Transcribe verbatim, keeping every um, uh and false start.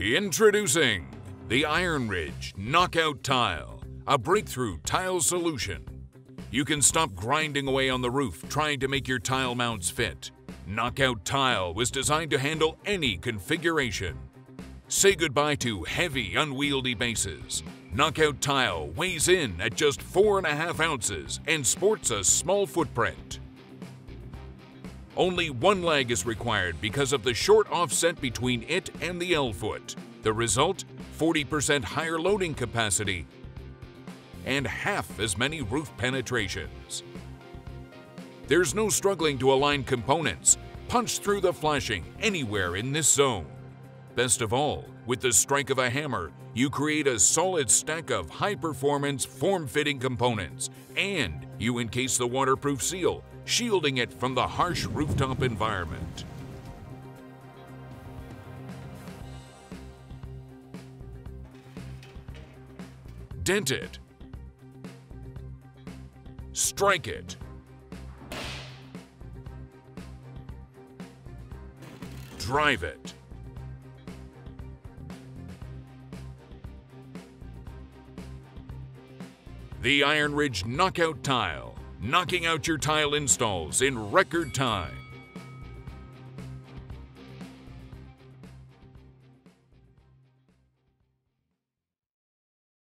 Introducing the IronRidge Knockout Tile, a breakthrough tile solution. You can stop grinding away on the roof trying to make your tile mounts fit. Knockout Tile was designed to handle any configuration. Say goodbye to heavy, unwieldy bases. Knockout Tile weighs in at just four and a half ounces and sports a small footprint. Only one leg is required because of the short offset between it and the L-Foot. The result, forty percent higher loading capacity and half as many roof penetrations. There's no struggling to align components. Punch through the flashing anywhere in this zone. Best of all, with the strike of a hammer, you create a solid stack of high-performance, form-fitting components, and you encase the waterproof seal, shielding it from the harsh rooftop environment. Dent it. Strike it. Drive it. The IronRidge Knockout Tile, knocking out your tile installs in record time.